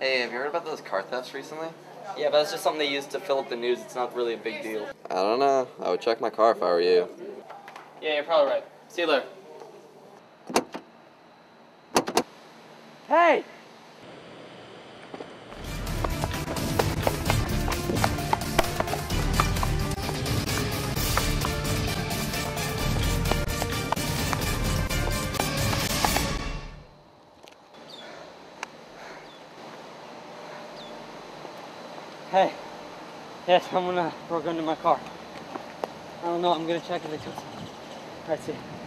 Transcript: Hey, have you heard about those car thefts recently? Yeah, but it's just something they use to fill up the news. It's not really a big deal. I don't know. I would check my car if I were you. Yeah, you're probably right. See you later. Hey! Hey, yeah, someone broke into my car. I don't know, I'm gonna check if they took something. Alright, see you.